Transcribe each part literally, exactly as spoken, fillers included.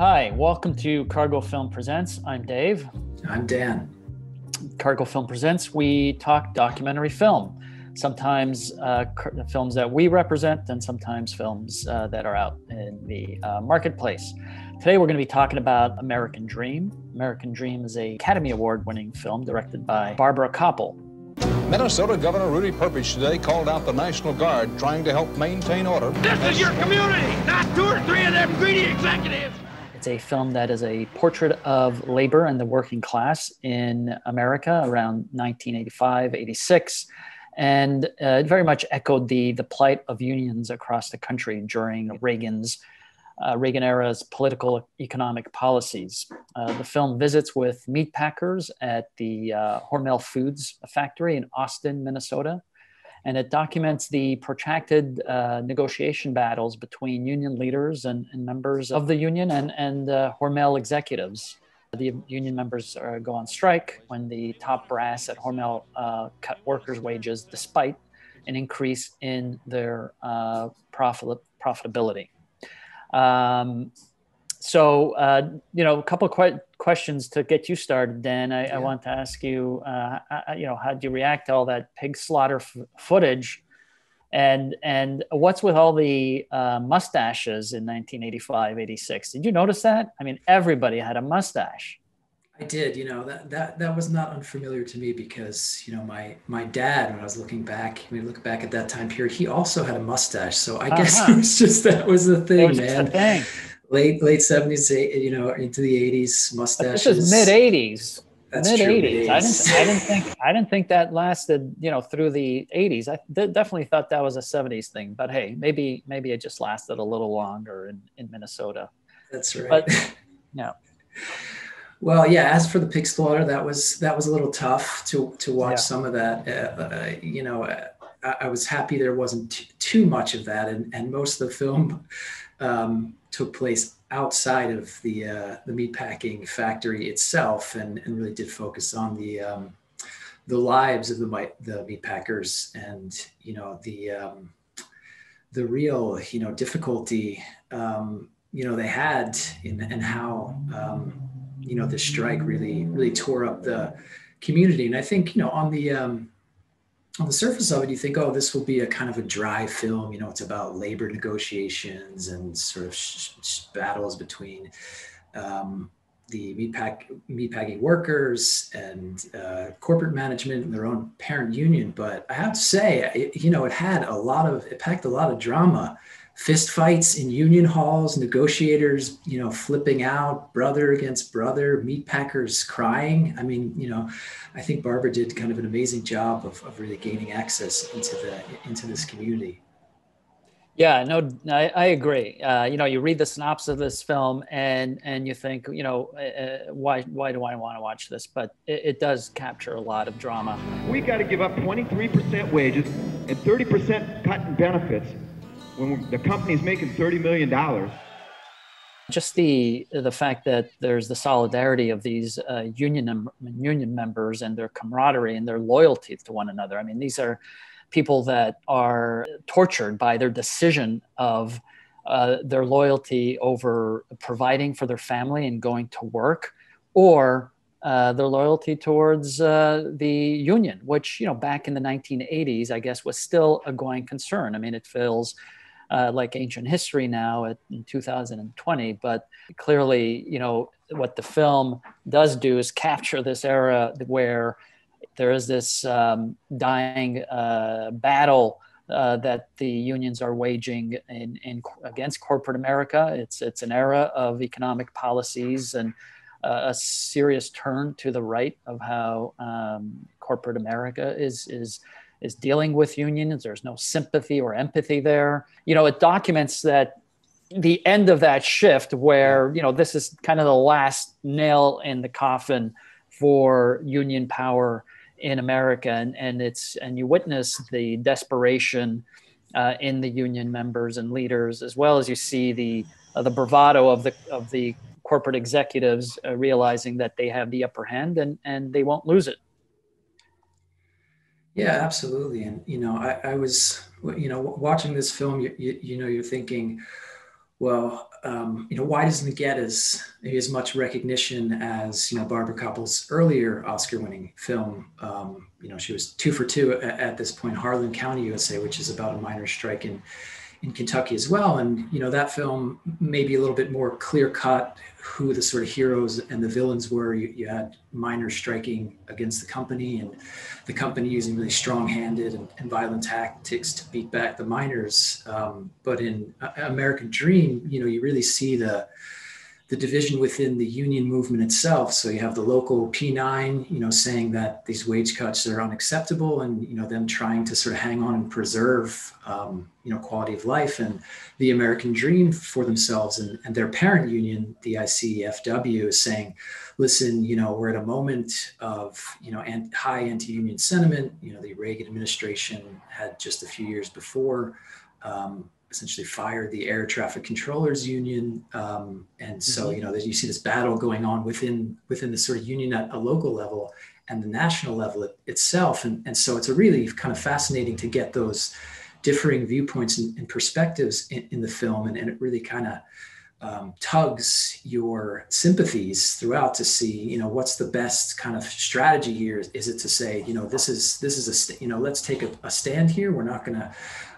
Hi, welcome to Cargo Film Presents. I'm Dave. I'm Dan. Cargo Film Presents, we talk documentary film. Sometimes uh, films that we represent and sometimes films uh, that are out in the uh, marketplace. Today we're going to be talking about American Dream. American Dream is an Academy Award-winning film directed by Barbara Kopple. Minnesota Governor Rudy Perpich today called out the National Guard trying to help maintain order. This is your community, not two or three of them greedy executives. It's a film that is a portrait of labor and the working class in America around nineteen eighty-five, eighty-six. And uh, it very much echoed the, the plight of unions across the country during Reagan's, uh, Reagan era's political economic policies. Uh, the film visits with meat packers at the uh, Hormel Foods factory in Austin, Minnesota. And it documents the protracted uh, negotiation battles between union leaders and, and members of the union and, and uh, Hormel executives. The union members uh, go on strike when the top brass at Hormel uh, cut workers' wages despite an increase in their uh, profit profitability. Um, so, uh, you know, a couple of que questions to get you started, Dan. I, yeah. I want to ask you, uh, I, you know, how do you react to all that pig slaughter f footage? And and what's with all the uh, mustaches in nineteen eighty-five, eighty-six? Did you notice that? I mean, everybody had a mustache. I did. You know, that that that was not unfamiliar to me because, you know, my my dad, when I was looking back, when we look back at that time period, he also had a mustache. So I uh-huh. guess it was just that was the thing, it was man. Just a thing. Late late seventies, you know, into the eighties, mustaches. This is mid eighties. That's mid eighties. I didn't. I didn't think. I didn't think that lasted. You know, through the eighties. I th definitely thought that was a seventies thing. But hey, maybe maybe it just lasted a little longer in, in Minnesota. That's right. But, yeah. Well, yeah. As for the pig slaughter, that was that was a little tough to to watch yeah. some of that. Uh, uh, you know, I, I was happy there wasn't t too much of that, and and most of the film um, took place outside of the uh, the meatpacking factory itself, and, and really did focus on the um, the lives of the the meatpackers, and you know the um, the real you know difficulty um, you know they had, in and how um, you know the strike really really tore up the community. And I think you know on the um, on the surface of it, you think, oh, this will be a kind of a dry film. You know, it's about labor negotiations and sort of sh sh battles between um, the meatpack meatpacking workers and uh, corporate management and their own parent union. But I have to say, it, you know, it had a lot of, it packed a lot of drama, fist fights in union halls, negotiators, you know, flipping out, brother against brother, meatpackers crying. I mean, you know, I think Barbara did kind of an amazing job of, of really gaining access into the into this community. Yeah, no, I, I agree. Uh, you know, you read the synopsis of this film, and and you think, you know, uh, why why do I want to watch this? But it, it does capture a lot of drama. We got to give up twenty-three percent wages and thirty percent cut in benefits when the company's making thirty million dollars. Just the the fact that there's the solidarity of these uh, union union members and their camaraderie and their loyalty to one another. I mean, these are people that are tortured by their decision of uh, their loyalty over providing for their family and going to work, or uh, their loyalty towards uh, the union, which you know back in the nineteen eighties, I guess, was still a going concern. I mean, it feels Uh, like ancient history now at, in two thousand twenty, but clearly, you know, what the film does do is capture this era where there is this um, dying uh, battle uh, that the unions are waging in, in against corporate America. It's it's an era of economic policies and uh, a serious turn to the right of how um, corporate America is is. is dealing with unions. There's no sympathy or empathy there. You know, it documents that the end of that shift where, you know, this is kind of the last nail in the coffin for union power in America. And, and it's, and you witness the desperation uh, in the union members and leaders, as well as you see the, uh, the bravado of the, of the corporate executives uh, realizing that they have the upper hand and, and they won't lose it. Yeah, absolutely. And, you know, I, I was, you know, watching this film, you, you, you know, you're thinking, well, um, you know, why doesn't it get as maybe as much recognition as, you know, Barbara Kopple's earlier Oscar-winning film? Um, you know, she was two for two at, at this point, Harlan County U S A, which is about a miners' strike in in Kentucky as well. And, you know, that film may be a little bit more clear-cut who the sort of heroes and the villains were. You, you had miners striking against the company, and the company using really strong-handed and, and violent tactics to beat back the miners. Um, but in uh, American Dream, you know, you really see the the division within the union movement itself. So you have the local P nine, you know, saying that these wage cuts are unacceptable, and, you know, them trying to sort of hang on and preserve, um, you know, quality of life and the American Dream for themselves, and, and their parent union, the I C F W, is saying, listen, you know, we're at a moment of, you know, and high anti-union sentiment. You know, the Reagan administration had just a few years before, um, essentially fired the air traffic controllers union. Um, and so, you know, you see this battle going on within within the sort of union at a local level and the national level it, itself. And, and so it's a really kind of fascinating to get those differing viewpoints and, and perspectives in, in the film. And, and it really kind of um, tugs your sympathies throughout to see, you know, what's the best kind of strategy here? Is, is it to say, you know, this is, this is a, st- you know, let's take a, a stand here. We're not going to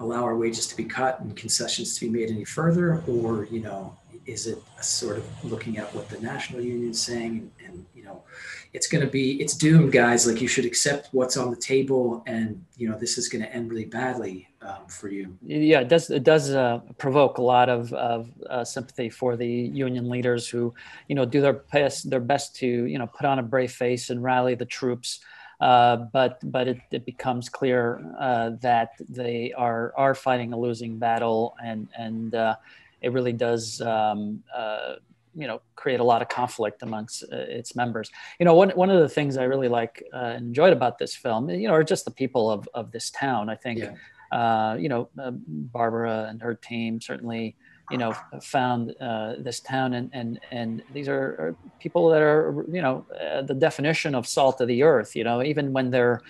allow our wages to be cut and concessions to be made any further? Or, you know, is it a sort of looking at what the national union is saying and, and, you know, it's going to be, it's doomed, guys, like you should accept what's on the table, and, you know, this is going to end really badly um, for you. Yeah, it does, it does uh, provoke a lot of, of uh, sympathy for the union leaders who, you know, do their best, their best to, you know, put on a brave face and rally the troops. Uh, but but it, it becomes clear uh, that they are are fighting a losing battle, and and uh, it really does um, uh, you know, create a lot of conflict amongst uh, its members. You know, one one of the things I really like uh, and enjoyed about this film, you know, are just the people of of this town. I think yeah. uh, you know uh, Barbara and her team certainly, you know, found uh, this town, and and and these are, are people that are, you know, uh, the definition of salt of the earth. You know, even when they're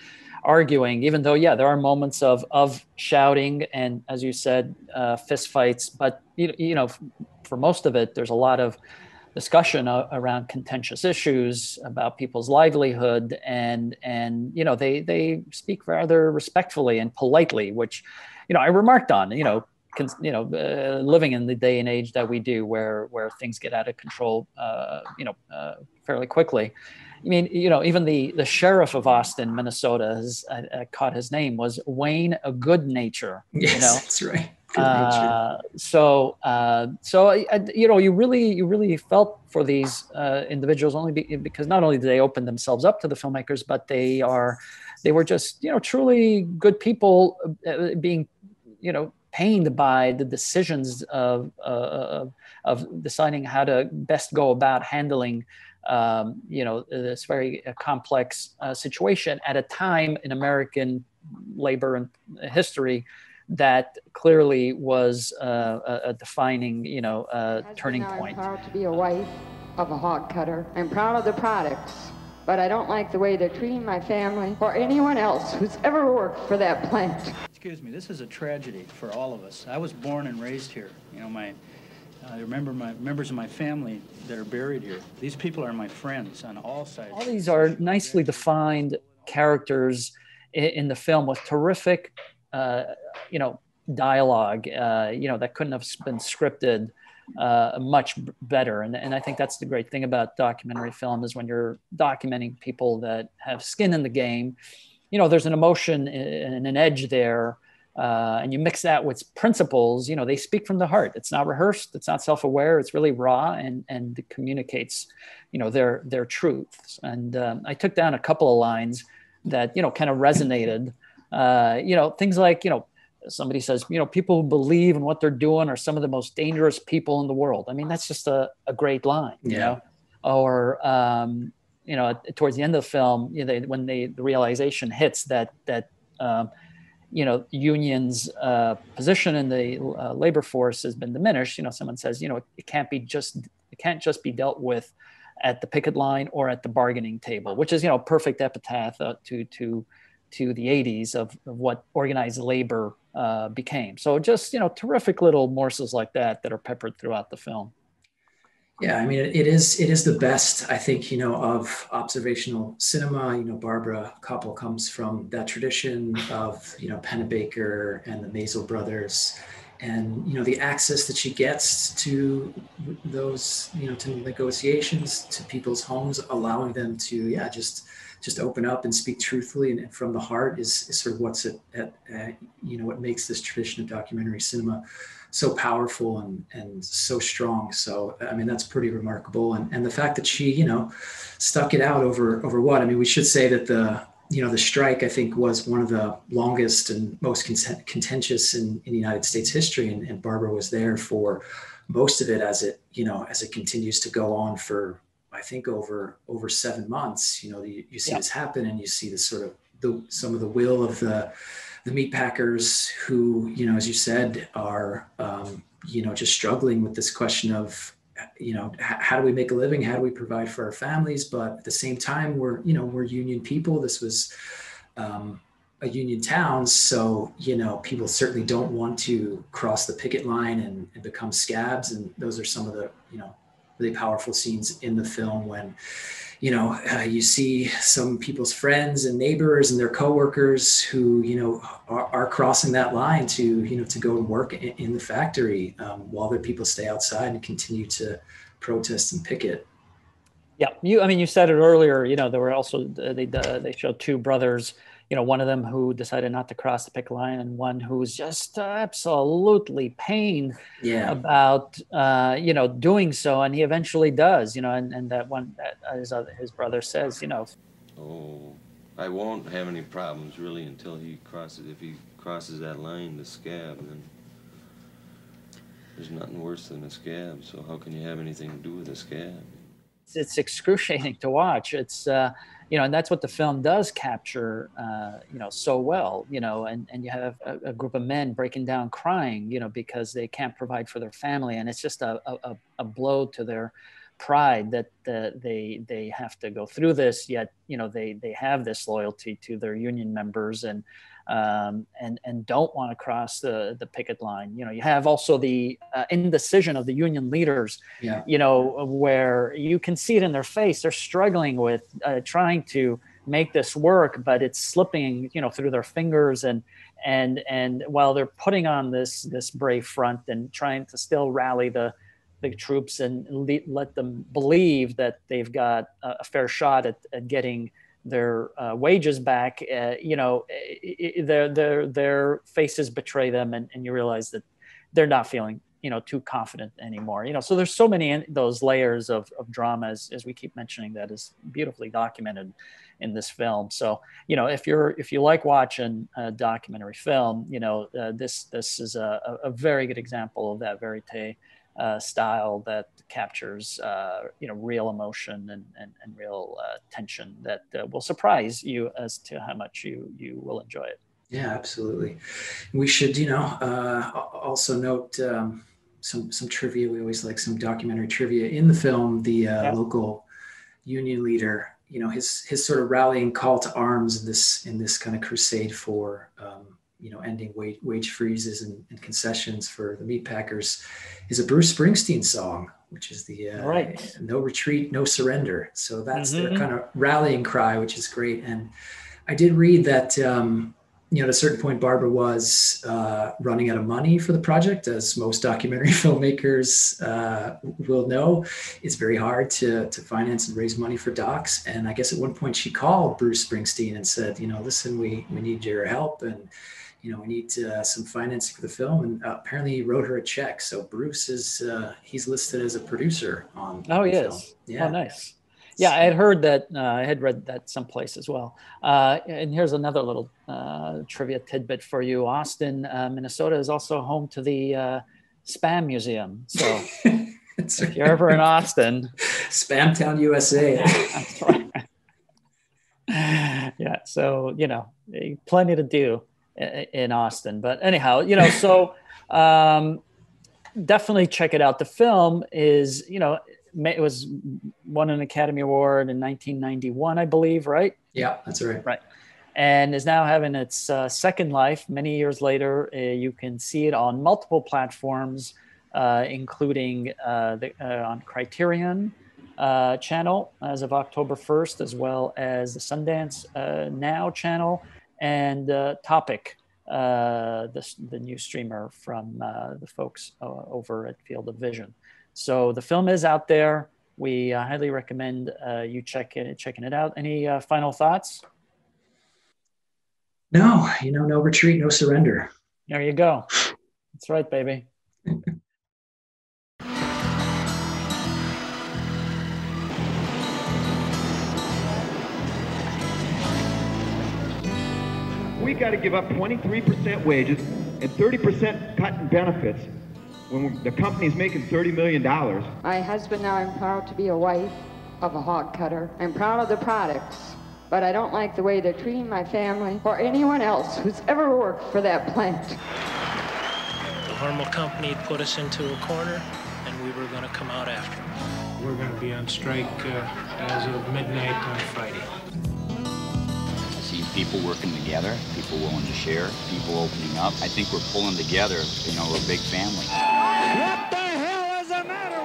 arguing, even though, yeah, there are moments of of shouting and, as you said, uh, fist fights, but, you, you know, for most of it, there's a lot of discussion uh, around contentious issues about people's livelihood, and and you know, they they speak rather respectfully and politely, which, you know, I remarked on, you know, you know, uh, living in the day and age that we do, where where things get out of control, uh, you know, uh, fairly quickly. I mean, you know, even the the sheriff of Austin, Minnesota, has I, I caught his name was Wayne Goodnature. Yes, you know? That's right. Uh, so, uh, so I, I, you know, you really, you really felt for these uh, individuals, only be, because not only did they open themselves up to the filmmakers, but they are, they were just, you know, truly good people uh, being, you know, pained by the decisions of, uh, of deciding how to best go about handling, um, you know, this very complex uh, situation at a time in American labor and history that clearly was uh, a defining, you know, uh, turning point. I'm proud to be a wife of a hog cutter. I'm proud of the products, but I don't like the way they're treating my family or anyone else who's ever worked for that plant. Excuse me, this is a tragedy for all of us. I was born and raised here. You know, my, I remember my members of my family that are buried here. These people are my friends on all sides. All these are nicely defined characters in the film with terrific, uh, you know, dialogue, uh, you know, that couldn't have been scripted uh, much better. And, and I think that's the great thing about documentary film, is when you're documenting people that have skin in the game, you know, there's an emotion and an edge there, uh, and you mix that with principles. You know, they speak from the heart. It's not rehearsed. It's not self-aware. It's really raw, and and it communicates, you know, their their truths. And um, I took down a couple of lines that, you know, kind of resonated. Uh, you know, things like, you know, somebody says, you know, people who believe in what they're doing are some of the most dangerous people in the world. I mean, that's just a, a great line, you yeah. know, or. Um, you know, towards the end of the film, you know, they, when they, the realization hits that, that um, you know, unions' uh, position in the uh, labor force has been diminished, you know, someone says, you know, it, it can't be just, it can't just be dealt with at the picket line or at the bargaining table, which is, you know, perfect epitaph uh, to, to, to the eighties of, of what organized labor uh, became. So just, you know, terrific little morsels like that that are peppered throughout the film. Yeah, I mean, it is it is the best, I think, you know, of observational cinema. You know, Barbara Kopple comes from that tradition of, you know, Pennebaker and the Maisel brothers, and, you know, the access that she gets to those, you know, to negotiations, to people's homes, allowing them to, yeah, just just open up and speak truthfully and from the heart is, is sort of what's at, at, at, you know, what makes this tradition of documentary cinema so powerful and, and so strong. So, I mean, that's pretty remarkable. And, and the fact that she, you know, stuck it out over, over what, I mean, we should say that the, you know, the strike, I think, was one of the longest and most cont- contentious in, in United States history. And, and Barbara was there for most of it as it, you know, as it continues to go on for, I think, over, over seven months, you know, you, you see yeah. this happen, and you see this sort of the, some of the will of the, the meat packers who, you know, as you said, are, um, you know, just struggling with this question of, you know, h- how do we make a living? How do we provide for our families? But at the same time, we're, you know, we're union people. This was um, a union town. So, you know, people certainly don't want to cross the picket line and, and become scabs. And those are some of the, you know, really powerful scenes in the film when, you know, uh, you see some people's friends and neighbors and their coworkers who, you know, are, are crossing that line to, you know, to go and work in, in the factory um, while their people stay outside and continue to protest and picket. Yeah, you. I mean, you said it earlier. You know, there were also uh, they uh, they showed two brothers. You know, one of them who decided not to cross the picket line, and one who's just absolutely pained yeah. about uh, you know, doing so, and he eventually does. You know, and, and that one, that his other, his brother says, you know, oh, I won't have any problems really until he crosses. If he crosses that line, the scab, then there's nothing worse than a scab. So how can you have anything to do with a scab? It's excruciating to watch. It's, uh, you know, and that's what the film does capture, uh, you know, so well, you know, and, and you have a, a group of men breaking down crying, you know, because they can't provide for their family. And it's just a, a, a blow to their pride that uh, they they have to go through this, yet, you know, they they have this loyalty to their union members and um, and and don't want to cross the the picket line. You know, you have also the uh, indecision of the union leaders, yeah. you know, where you can see it in their face. They're struggling with uh, trying to make this work, but it's slipping, you know, through their fingers. And and and while they're putting on this this brave front and trying to still rally the the troops and le- let them believe that they've got a, a fair shot at, at getting their uh, wages back, uh, you know, it, it, their, their, their faces betray them. And, and you realize that they're not feeling, you know, too confident anymore, you know, so there's so many in those layers of, of drama, as, as we keep mentioning, that is beautifully documented in this film. So, you know, if you're, if you like watching a documentary film, you know, uh, this, this is a, a very good example of that verite Uh, style that captures, uh, you know, real emotion and and, and real uh, tension that uh, will surprise you as to how much you you will enjoy it. Yeah, absolutely. We should, you know, uh, also note um, some some trivia. We always like some documentary trivia in the film. The uh, yeah. local union leader, you know, his his sort of rallying call to arms in this in this kind of crusade for. Um, you know, ending wage, wage freezes and, and concessions for the meat packers is a Bruce Springsteen song, which is the uh, right. No Retreat, No Surrender. So that's mm-hmm. their kind of rallying cry, which is great. And I did read that, um, you know, at a certain point, Barbara was uh, running out of money for the project, as most documentary filmmakers uh, will know. It's very hard to, to finance and raise money for docs. And I guess at one point she called Bruce Springsteen and said, you know, listen, we, we need your help. And you know, we need uh, some financing for the film, and uh, apparently he wrote her a check. So Bruce is, uh, he's listed as a producer on Oh, he is. Yeah. Oh, nice. Yeah, I had heard that, uh, I had read that someplace as well. Uh, and here's another little uh, trivia tidbit for you. Austin, uh, Minnesota is also home to the uh, Spam Museum. So if right. you're ever in Austin. Spamtown U S A. That's right. Yeah, so, you know, plenty to do in Austin. But anyhow, you know, so um, definitely check it out. The film is, you know, it was won an Academy Award in nineteen ninety-one, I believe, right? Yeah, that's right. Right. and is now having its uh, second life many years later. Uh, you can see it on multiple platforms, uh, including uh, the, uh, on Criterion uh, Channel as of October first, as well as the Sundance uh, Now Channel and uh, Topic, uh, the, the new streamer from uh, the folks uh, over at Field of Vision. So the film is out there. We uh, highly recommend uh, you check it, checking it out. Any uh, final thoughts? No, you know, no retreat, no surrender. There you go. That's right, baby. We got to give up twenty-three percent wages and thirty percent cut in benefits when the company's making thirty million dollars. My husband, now I'm proud to be a wife of a hog cutter. I'm proud of the products, but I don't like the way they're treating my family or anyone else who's ever worked for that plant. The Hormel company put us into a corner, and we were going to come out after them. We're going to be on strike uh, as of midnight on Friday. People working together, people willing to share, people opening up. I think we're pulling together, you know, a big family. What the hell is the matter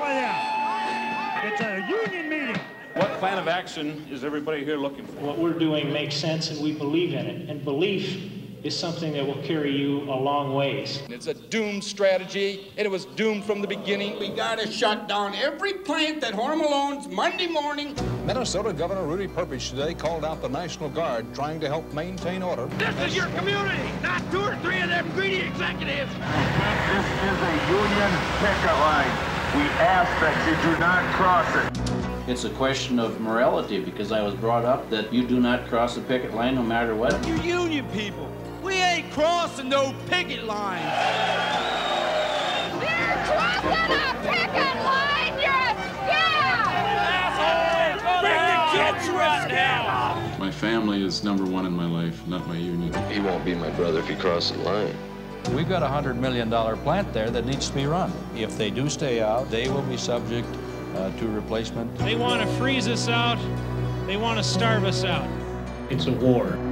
with you? It's a union meeting. What plan of action is everybody here looking for? What we're doing makes sense, and we believe in it. And belief is something that will carry you a long ways. It's a doomed strategy, and it was doomed from the beginning. We gotta shut down every plant that Hormel owns Monday morning. Minnesota Governor Rudy Perpich today called out the National Guard, trying to help maintain order. This is your community, not two or three of them greedy executives. This is a union picket line. We ask that you do not cross it. It's a question of morality, because I was brought up that you do not cross the picket line no matter what. You union people. We ain't crossing no picket lines. You're crossing a picket line, you're scared! Bring the kids right now! My family is number one in my life, not my union. He won't be my brother if he crosses the line. We've got a one hundred million dollar plant there that needs to be run. If they do stay out, they will be subject uh, to replacement. They want to freeze us out. They want to starve us out. It's a war.